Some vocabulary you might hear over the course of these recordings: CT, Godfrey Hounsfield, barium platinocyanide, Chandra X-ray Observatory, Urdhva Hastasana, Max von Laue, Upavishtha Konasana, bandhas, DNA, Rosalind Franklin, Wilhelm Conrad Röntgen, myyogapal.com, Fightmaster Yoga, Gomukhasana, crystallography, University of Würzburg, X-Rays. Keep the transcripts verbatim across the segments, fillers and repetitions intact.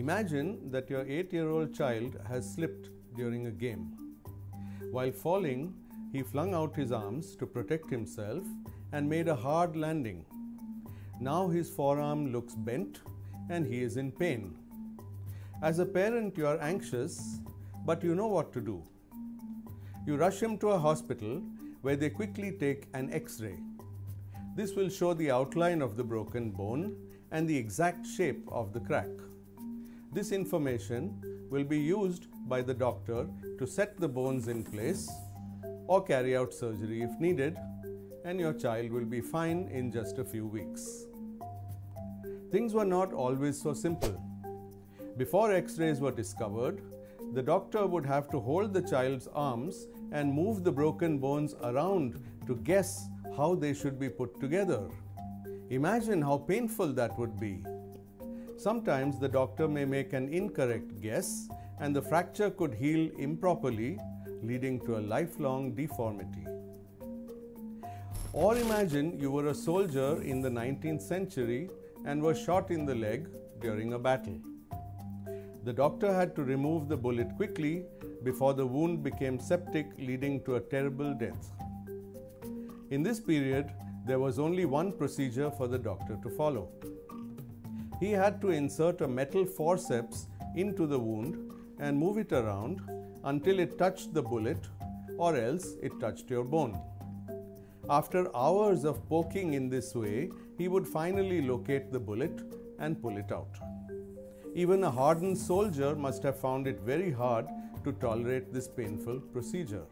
Imagine that your eight-year-old child has slipped during a game. While falling, he flung out his arms to protect himself and made a hard landing. Now his forearm looks bent and he is in pain. As a parent, you are anxious, but you know what to do. You rush him to a hospital where they quickly take an X-ray. This will show the outline of the broken bone and the exact shape of the crack. This information will be used by the doctor to set the bones in place or carry out surgery if needed, and your child will be fine in just a few weeks. Things were not always so simple. Before X-rays were discovered, the doctor would have to hold the child's arms and move the broken bones around to guess how they should be put together. Imagine how painful that would be. Sometimes the doctor may make an incorrect guess and the fracture could heal improperly, leading to a lifelong deformity. Or imagine you were a soldier in the nineteenth century and were shot in the leg during a battle. The doctor had to remove the bullet quickly before the wound became septic, leading to a terrible death. In this period, there was only one procedure for the doctor to follow. He had to insert a metal forceps into the wound and move it around until it touched the bullet, or else it touched your bone. After hours of poking in this way, he would finally locate the bullet and pull it out. Even a hardened soldier must have found it very hard to tolerate this painful procedure.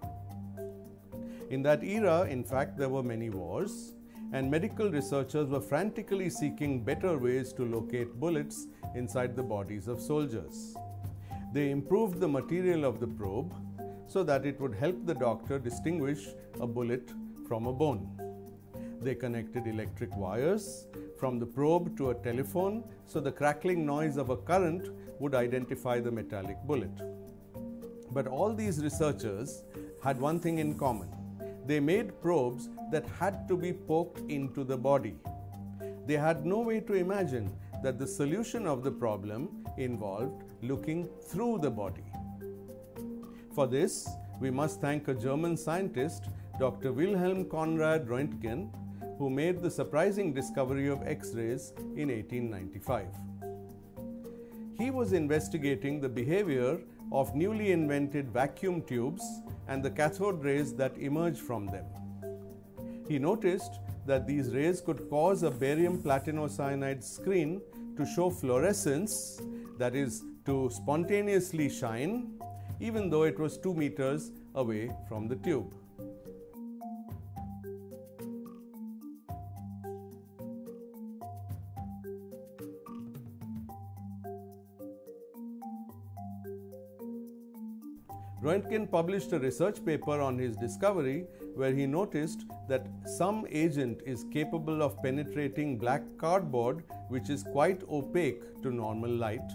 In that era, in fact, there were many wars, and medical researchers were frantically seeking better ways to locate bullets inside the bodies of soldiers. They improved the material of the probe so that it would help the doctor distinguish a bullet from a bone. They connected electric wires from the probe to a telephone so the crackling noise of a current would identify the metallic bullet. But all these researchers had one thing in common. They made probes that had to be poked into the body. They had no way to imagine that the solution of the problem involved looking through the body. For this, we must thank a German scientist, Doctor Wilhelm Conrad Röntgen, who made the surprising discovery of X-rays in eighteen ninety-five. He was investigating the behavior of newly invented vacuum tubes and the cathode rays that emerge from them. He noticed that these rays could cause a barium platinocyanide screen to show fluorescence, that is, to spontaneously shine, even though it was two meters away from the tube. Röntgen published a research paper on his discovery where he noticed that some agent is capable of penetrating black cardboard, which is quite opaque to normal light,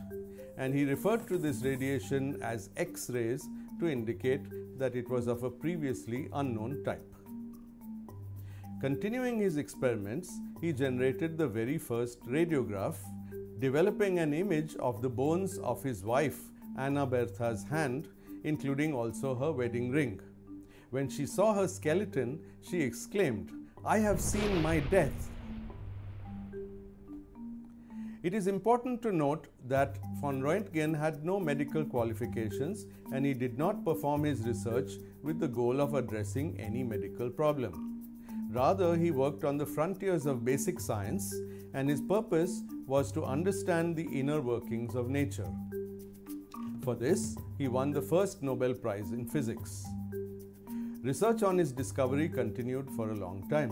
and he referred to this radiation as X-rays to indicate that it was of a previously unknown type. Continuing his experiments, he generated the very first radiograph, developing an image of the bones of his wife Anna Bertha's hand, including also her wedding ring. When she saw her skeleton, she exclaimed, "I have seen my death." It is important to note that von Röntgen had no medical qualifications and he did not perform his research with the goal of addressing any medical problem. Rather, he worked on the frontiers of basic science, and his purpose was to understand the inner workings of nature. For this, he won the first Nobel Prize in Physics. Research on his discovery continued for a long time.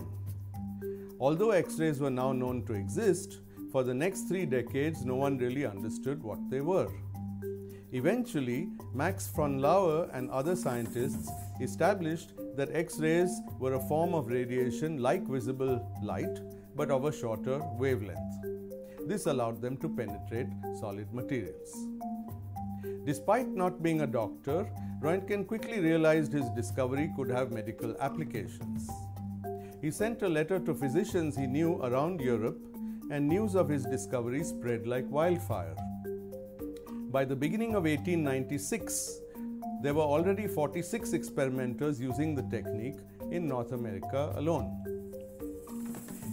Although X-rays were now known to exist, for the next three decades no one really understood what they were. Eventually, Max von Laue and other scientists established that X-rays were a form of radiation like visible light, but of a shorter wavelength. This allowed them to penetrate solid materials. Despite not being a doctor, Röntgen quickly realized his discovery could have medical applications. He sent a letter to physicians he knew around Europe, and news of his discovery spread like wildfire. By the beginning of eighteen ninety-six, there were already forty-six experimenters using the technique in North America alone.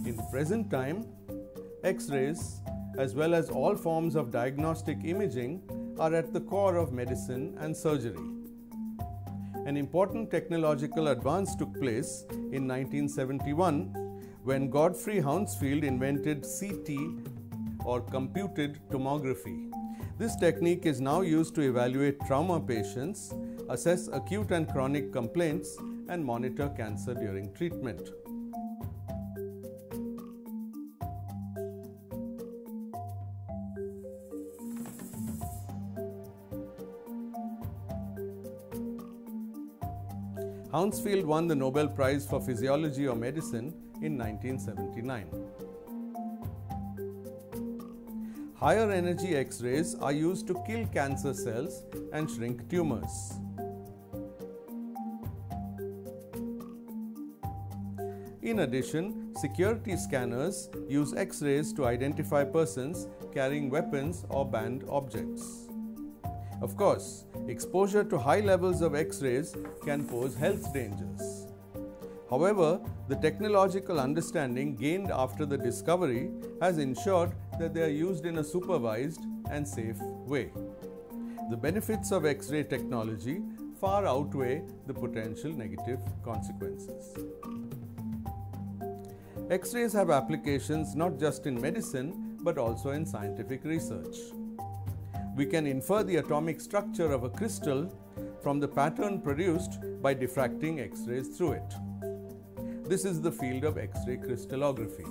In the present time, X-rays, as well as all forms of diagnostic imaging, are at the core of medicine and surgery. An important technological advance took place in nineteen seventy-one when Godfrey Hounsfield invented C T, or computed tomography. This technique is now used to evaluate trauma patients, assess acute and chronic complaints, and monitor cancer during treatment. Hounsfield won the Nobel Prize for Physiology or Medicine in nineteen seventy-nine. Higher energy X-rays are used to kill cancer cells and shrink tumors. In addition, security scanners use X-rays to identify persons carrying weapons or banned objects. Of course, exposure to high levels of X-rays can pose health dangers. However, the technological understanding gained after the discovery has ensured that they are used in a supervised and safe way. The benefits of X-ray technology far outweigh the potential negative consequences. X-rays have applications not just in medicine but also in scientific research. We can infer the atomic structure of a crystal from the pattern produced by diffracting X-rays through it. This is the field of X-ray crystallography.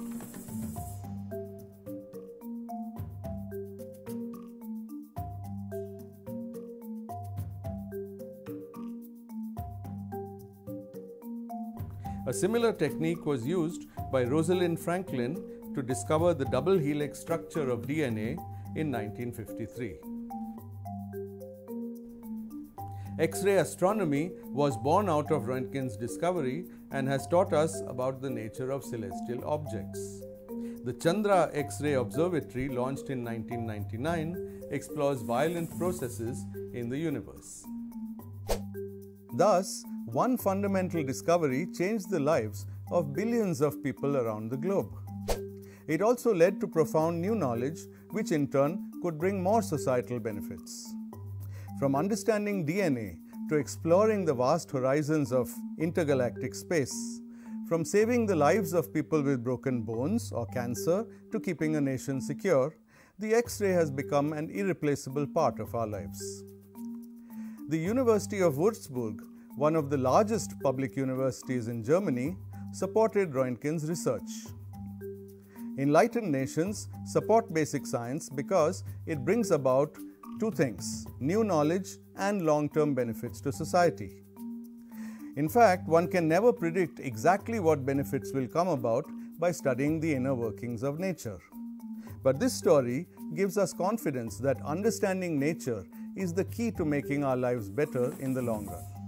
A similar technique was used by Rosalind Franklin to discover the double helix structure of D N A in nineteen fifty-three. X-ray astronomy was born out of Röntgen's discovery and has taught us about the nature of celestial objects. The Chandra X-ray Observatory, launched in nineteen ninety-nine, explores violent processes in the universe. Thus, one fundamental discovery changed the lives of billions of people around the globe. It also led to profound new knowledge, which in turn could bring more societal benefits. From understanding D N A to exploring the vast horizons of intergalactic space, from saving the lives of people with broken bones or cancer to keeping a nation secure, the X-ray has become an irreplaceable part of our lives. The University of Würzburg, one of the largest public universities in Germany, supported Röntgen's research. Enlightened nations support basic science because it brings about two things: new knowledge and long-term benefits to society. In fact, one can never predict exactly what benefits will come about by studying the inner workings of nature. But this story gives us confidence that understanding nature is the key to making our lives better in the long run.